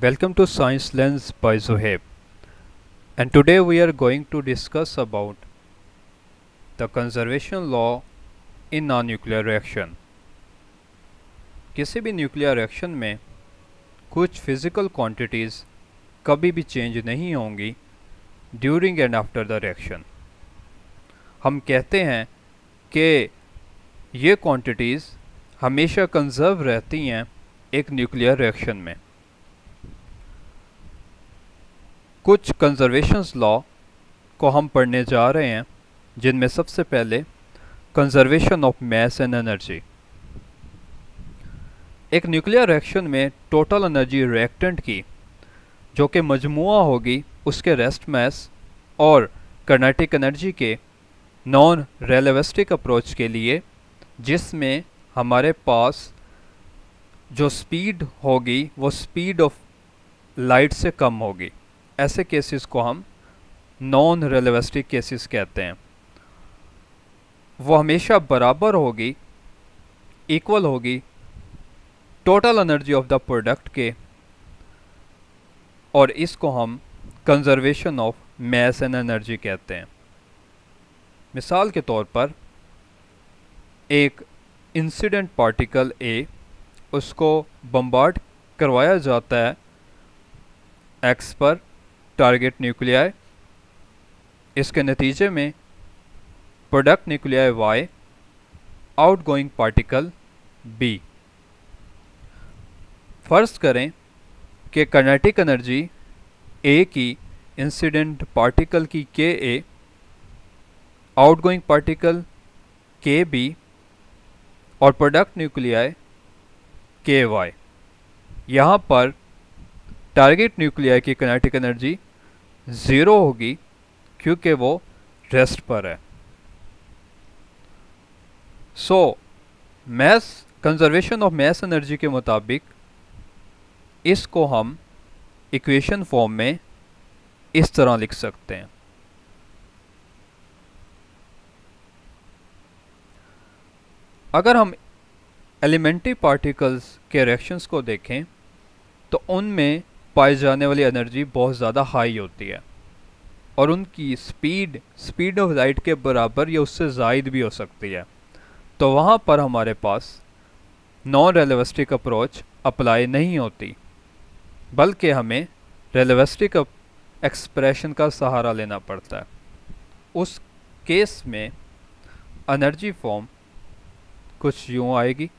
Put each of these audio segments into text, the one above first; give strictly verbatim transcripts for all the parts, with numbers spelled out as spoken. Welcome to Science Lens by Zohaib, and today we are going to discuss about the conservation law in non-nuclear reaction। किसी भी nuclear reaction में कुछ physical quantities कभी भी change नहीं होंगी during and after the reaction. हम कहते हैं कि ये क्वांटिटीज़ हमेशा कंजर्व रहती हैं एक न्यूक्लियर रिएक्शन में। कुछ कंजर्वेशंस लॉ को हम पढ़ने जा रहे हैं, जिनमें सबसे पहले conservation of mass and energy. एक न्यूक्लियर रिएक्शन में टोटल एनर्जी रिएक्टेंट की, जो कि मजमुआ होगी उसके रेस्ट मास और काइनेटिक एनर्जी के नॉन रेलेविस्टिक अप्रोच के लिए, जिसमें हमारे पास जो स्पीड होगी वो स्पीड ऑफ लाइट से कम होगी, ऐसे केसेस को हम नॉन रेलेविस्टिक केसेस कहते हैं। वो हमेशा बराबर होगी, इक्वल होगी total energy of the product के, और इसको हम conservation of mass and energy कहते हैं। मिसाल के तौर पर एक इंसिडेंट पार्टिकल ए, उसको बम्बार्ड करवाया जाता है एक्स पर, टारगेट न्यूक्लियाई। इसके नतीजे में product nuclei Y, outgoing particle B. फर्ज करें कि काइनेटिक एनर्जी ए की इंसिडेंट पार्टिकल की के ए, आउटगोइंग पार्टिकल के बी और प्रोडक्ट न्यूक्लियाई के वाई। यहाँ पर टारगेट न्यूक्लियाई की काइनेटिक एनर्जी ज़ीरो होगी क्योंकि वो रेस्ट पर है। So mass conservation of mass energy के मुताबिक इसको हम इक्वेशन फॉर्म में इस तरह लिख सकते हैं। अगर हम एलिमेंट्री पार्टिकल्स के रिएक्शंस को देखें तो उनमें पाई जाने वाली एनर्जी बहुत ज़्यादा हाई होती है और उनकी स्पीड स्पीड ऑफ लाइट के बराबर या उससे ज़ायद भी हो सकती है। तो वहाँ पर हमारे पास नॉन रेलेविस्टिक अप्रोच अप्लाई नहीं होती, बल्कि हमें रेलेविस्टिक एक्सप्रेशन का सहारा लेना पड़ता है। उस केस में एनर्जी फॉर्म कुछ यूँ आएगी।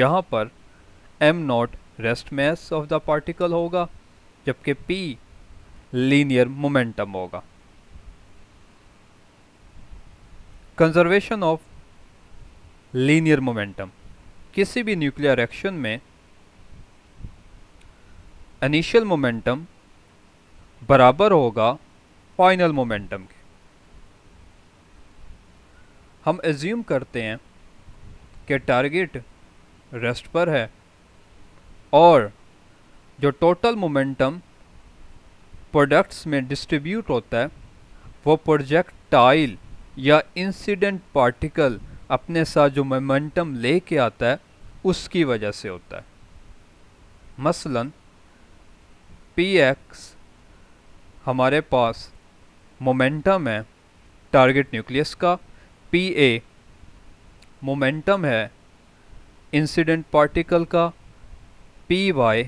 यहाँ पर M nought rest mass of the particle होगा, जबकि पी लीनियर मोमेंटम होगा। Conservation of linear momentum. किसी भी न्यूक्लियर रिएक्शन में इनिशियल मोमेंटम बराबर होगा फाइनल मोमेंटम के। हम एज्यूम करते हैं कि टारगेट रेस्ट पर है और जो टोटल मोमेंटम प्रोडक्ट्स में डिस्ट्रीब्यूट होता है वो प्रोजेक्टाइल या इंसिडेंट पार्टिकल अपने साथ जो मोमेंटम लेके आता है उसकी वजह से होता है। मसलन पी एक्स हमारे पास मोमेंटम है टारगेट न्यूक्लियस का, पी ए मोमेंटम है इंसिडेंट पार्टिकल का, पी वाई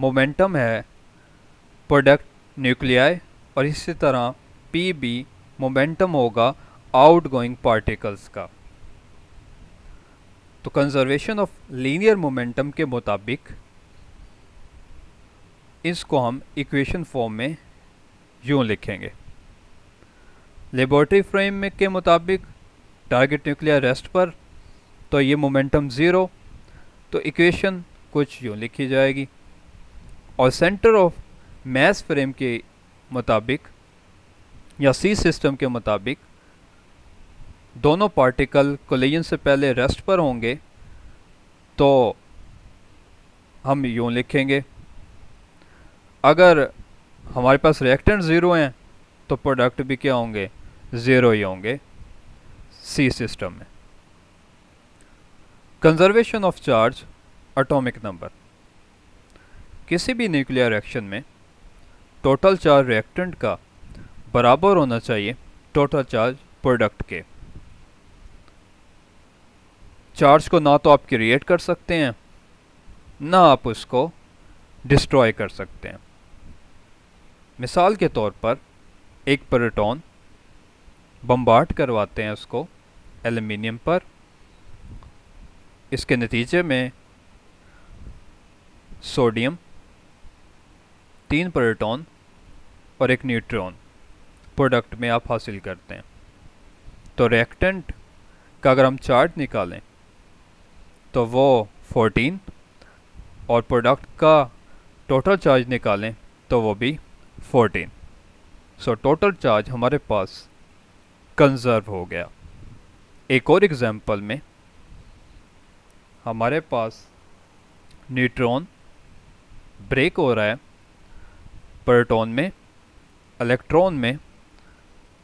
मोमेंटम है प्रोडक्ट न्यूक्लियाई, और इसी तरह पी बी मोमेंटम होगा आउटगोइंग पार्टिकल्स का। तो कंजर्वेशन ऑफ लीनियर मोमेंटम के मुताबिक इसको हम इक्वेशन फॉर्म में यूँ लिखेंगे। लेबोरेटरी फ्रेम में के मुताबिक टारगेट न्यूक्लियाई रेस्ट पर, तो ये मोमेंटम ज़ीरो, तो इक्वेशन कुछ यूँ लिखी जाएगी। और सेंटर ऑफ मास फ्रेम के मुताबिक या सी सिस्टम के मुताबिक दोनों पार्टिकल कोलिजन से पहले रेस्ट पर होंगे, तो हम यूँ लिखेंगे अगर हमारे पास रिएक्टेंट ज़ीरो हैं तो प्रोडक्ट भी क्या होंगे, ज़ीरो ही होंगे सी सिस्टम में। Conservation of charge atomic number. किसी भी न्यूक्लियर रिएक्शन में टोटल चार्ज रिएक्टेंट का बराबर होना चाहिए टोटल चार्ज प्रोडक्ट के। चार्ज को ना तो आप क्रिएट कर सकते हैं ना आप उसको डिस्ट्रॉय कर सकते हैं। मिसाल के तौर पर एक प्रोटॉन बम्बार्ड करवाते हैं उसको एल्युमिनियम पर, इसके नतीजे में सोडियम, तीन प्रोटॉन और एक न्यूट्रॉन प्रोडक्ट में आप हासिल करते हैं। तो रिएक्टेंट का अगर हम चार्ज निकालें तो वो चौदह और प्रोडक्ट का टोटल चार्ज निकालें तो वो भी चौदह। सो टोटल चार्ज हमारे पास कंजर्व हो गया। एक और एग्जांपल में हमारे पास न्यूट्रॉन ब्रेक हो रहा है प्रोटॉन में, इलेक्ट्रॉन में,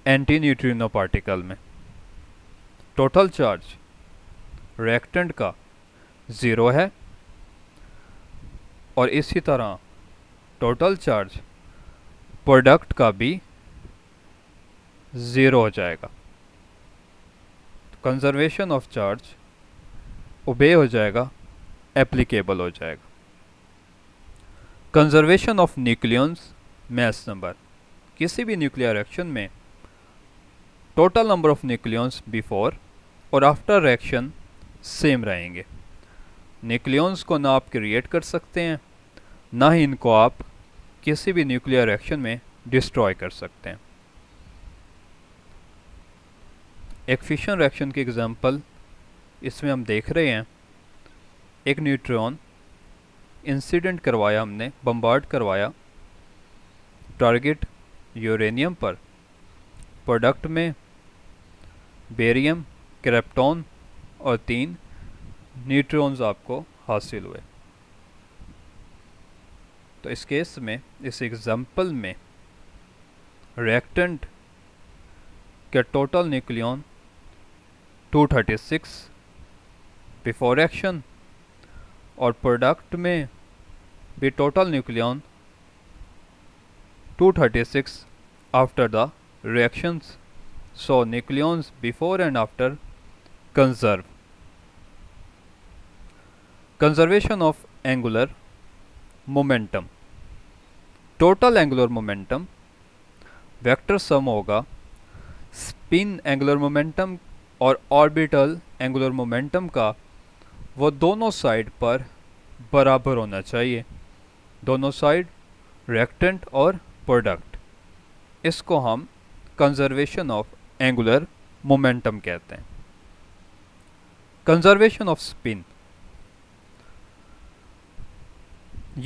एंटी न्यूट्रिनो पार्टिकल में। टोटल चार्ज रिएक्टेंट का ज़ीरो है और इसी तरह टोटल चार्ज प्रोडक्ट का भी ज़ीरो हो जाएगा। कंजर्वेशन ऑफ चार्ज ओबे हो जाएगा, एप्लीकेबल हो जाएगा। Conservation of nucleons mass number, किसी भी न्यूक्लियर रिएक्शन में total number of nucleons before और आफ्टर रिएक्शन सेम रहेंगे। न्यूक्लियंस को ना आप क्रिएट कर सकते हैं ना ही इनको आप किसी भी न्यूक्लियर रिएक्शन में डिस्ट्रॉय कर सकते हैं। एक फिशन रिएक्शन की एग्जांपल इसमें हम देख रहे हैं, एक न्यूट्रॉन इंसिडेंट करवाया हमने, बम्बार्ड करवाया टारगेट यूरेनियम पर, प्रोडक्ट में बेरियम, क्रिप्टॉन और तीन न्यूट्रॉन्स आपको हासिल हुए। तो इस केस में, इस एग्जांपल में रिएक्टेंट के टोटल न्यूक्लियन दो सौ छत्तीस बिफोर एक्शन और प्रोडक्ट में भी टोटल न्यूक्लियन दो सौ छत्तीस after the reactions, so nucleons before and after conserve. Conservation of angular momentum. Total angular momentum vector sum होगा spin angular momentum और orbital angular momentum का, वो दोनों साइड पर बराबर होना चाहिए, दोनों साइड reactant और product। इसको हम कंजर्वेशन ऑफ एंगुलर मोमेंटम कहते हैं। कंजर्वेशन ऑफ स्पिन,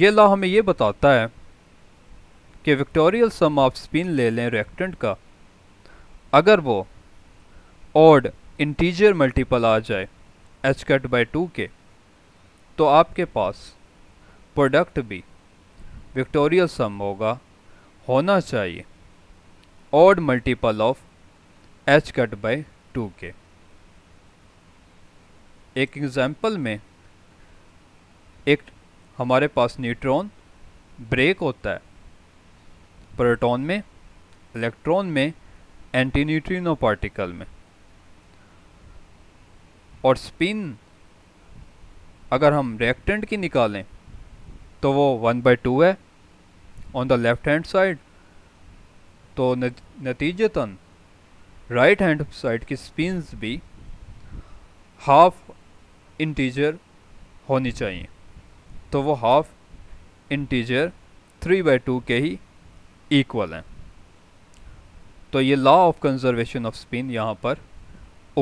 ये लॉ हमें ये बताता है कि वेक्टोरियल सम ऑफ स्पिन ले लें रिएक्टेंट का, अगर वो ऑड इंटीजर मल्टीपल आ जाए एच कट बाई टू के, तो आपके पास प्रोडक्ट भी वेक्टोरियल सम होगा, होना चाहिए odd multiple of H cut by two के। एक एग्जाम्पल में एक हमारे पास न्यूट्रॉन ब्रेक होता है प्रोटॉन में, इलेक्ट्रॉन में, एंटी न्यूट्रिनो पार्टिकल में, और स्पिन अगर हम रिएक्टेंट की निकालें तो वो वन बाई टू है on the left hand side. तो नतीजतन राइट हैंड साइड की स्पिन्स भी हाफ इंटीजर होनी चाहिए, तो वो half integer three by two के ही इक्वल हैं। तो ये law of conservation of spin यहाँ पर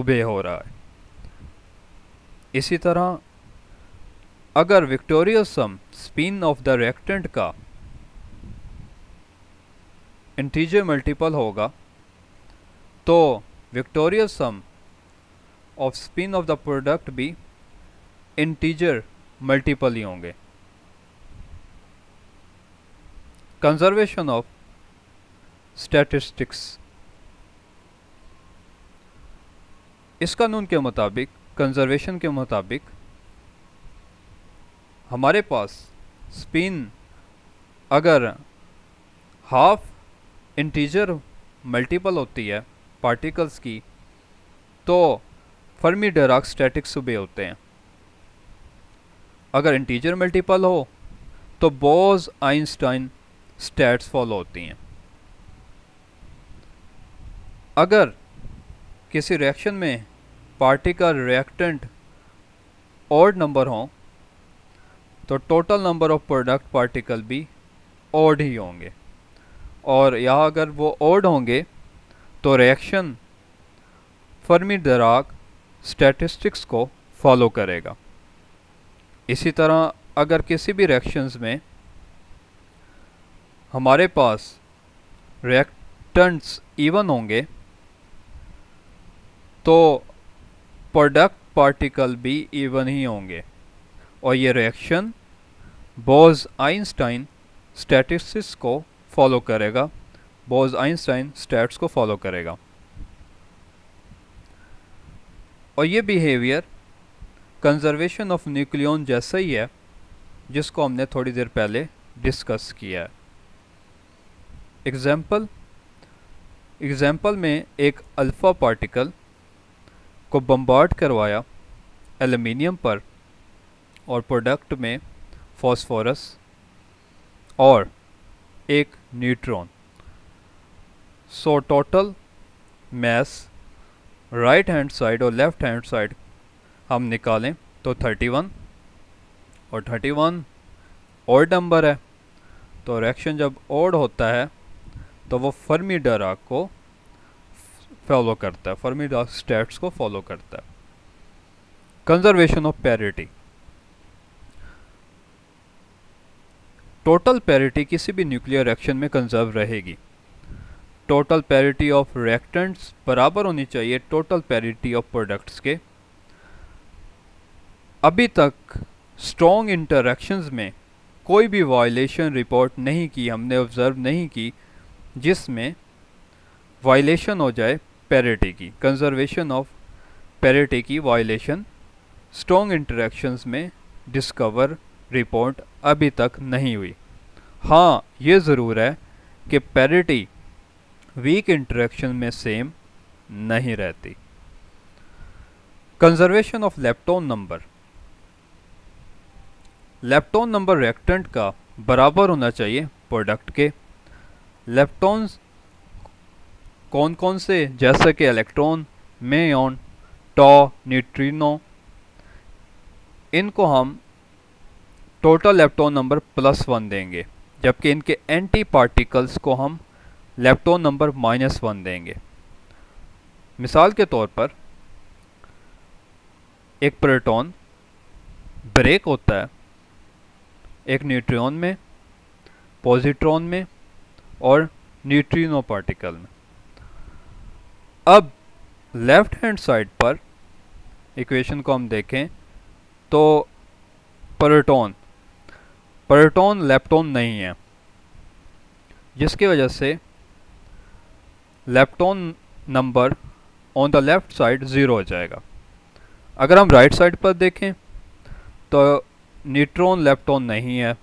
उबे हो रहा है। इसी तरह अगर vectorial sum spin of the reactant का इंटीजर मल्टीपल होगा तो vectorial sum of spin of the product भी इंटीजर मल्टीपल ही होंगे। कंजर्वेशन ऑफ स्टैटिस्टिक्स, इस कानून के मुताबिक, कंजर्वेशन के मुताबिक हमारे पास स्पिन अगर हाफ इंटीजर मल्टीपल होती है पार्टिकल्स की तो फर्मी डिराक स्टैटिक्स सुबे होते हैं। अगर इंटीजर मल्टीपल हो तो बोस आइंस्टाइन स्टैट्स फॉलो होती हैं। अगर किसी रिएक्शन में पार्टिकल रिएक्टेंट ऑड नंबर हों तो total number of product particle भी ऑड ही होंगे, और यहाँ अगर वो ऑड होंगे तो रिएक्शन फर्मी डिराक स्टैटिस्टिक्स को फॉलो करेगा। इसी तरह अगर किसी भी रिएक्शंस में हमारे पास रिएक्टेंट्स इवन होंगे तो प्रोडक्ट पार्टिकल भी इवन ही होंगे, और ये रिएक्शन बोस आइंस्टाइन स्टैटिस्टिक्स को फॉलो करेगा, बोस आइंस्टाइन स्टैट्स को फॉलो करेगा। और ये बिहेवियर कंजर्वेशन ऑफ न्यूक्लियॉन जैसा ही है जिसको हमने थोड़ी देर पहले डिस्कस किया है। एग्जाम्पल एग्जाम्पल में एक अल्फ़ा पार्टिकल को बम्बार्ड करवाया एल्युमिनियम पर और प्रोडक्ट में फॉस्फोरस और एक neutron, so total mass right hand side और लेफ़्ट हैंड साइड हम निकालें तो थर्टी वन, और थर्टी वन ऑड नंबर है तो रिएक्शन जब ऑड होता है तो वो फर्मी डिराक को फॉलो करता है, फर्मी डिराक स्टैट्स को फॉलो करता है। Conservation of parity, total parity किसी भी न्यूक्लियर रिएक्शन में कंजर्व रहेगी। टोटल पैरिटी ऑफ रिएक्टेंट्स बराबर होनी चाहिए टोटल पैरिटी ऑफ प्रोडक्ट्स के। अभी तक स्ट्रॉन्ग इंटरैक्शंस में कोई भी वायलेशन रिपोर्ट नहीं की, हमने ऑब्जर्व नहीं की जिसमें वायलेशन हो जाए पैरिटी की। कंजर्वेशन ऑफ पैरिटी की वायलेशन स्ट्रॉन्ग इंटरैक्शंस में डिस्कवर रिपोर्ट अभी तक नहीं हुई। हाँ, ये ज़रूर है कि पैरिटी वीक इंटरेक्शन में सेम नहीं रहती। Conservation of lepton number, lepton number reactant का बराबर होना चाहिए प्रोडक्ट के। लेप्टॉन्स कौन कौन से, जैसे कि इलेक्ट्रॉन, मेयॉन, टॉ, न्यूट्रिनो, इनको हम total lepton number plus one देंगे, जबकि इनके एंटी पार्टिकल्स को हम लेप्टॉन नंबर माइनस वन देंगे। मिसाल के तौर पर एक प्रोटॉन ब्रेक होता है एक न्यूट्रॉन में, पॉजिट्रॉन में और न्यूट्रिनो पार्टिकल में। अब लेफ्ट हैंड साइड पर इक्वेशन को हम देखें तो प्रोटॉन प्रोटॉन लेप्टॉन नहीं है, जिसकी वजह से lepton number on the left side zero हो जाएगा। अगर हम राइट साइड पर देखें तो न्यूट्रॉन लेप्टॉन नहीं है,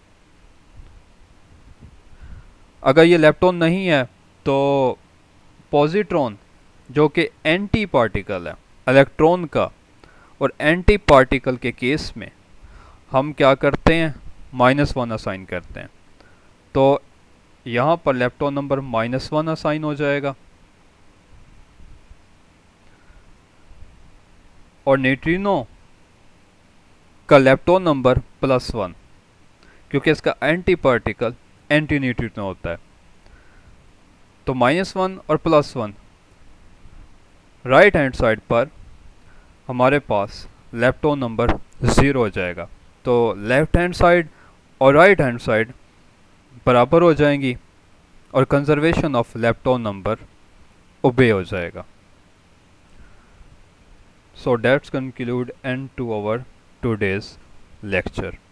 अगर ये लेप्टॉन नहीं है तो पॉजिट्रॉन जो कि एंटी पार्टिकल है इलेक्ट्रॉन का, और एंटी पार्टिकल के केस में हम क्या करते हैं, माइनस वन असाइन करते हैं, तो यहाँ पर lepton number minus one assign हो जाएगा। और न्यूट्रिनो का लेप्टॉन नंबर प्लस वन, क्योंकि इसका एंटी पार्टिकल एंटी न्यूट्रिनो होता है, तो माइनस वन और plus one. Right hand side पर हमारे पास लेप्टॉन नंबर ज़ीरो हो जाएगा, तो लेफ़्ट हैंड साइड और राइट हैंड साइड बराबर हो जाएंगी और कंजर्वेशन ऑफ लेप्टॉन नंबर ओबे हो जाएगा। So that's conclude and to our today's lecture.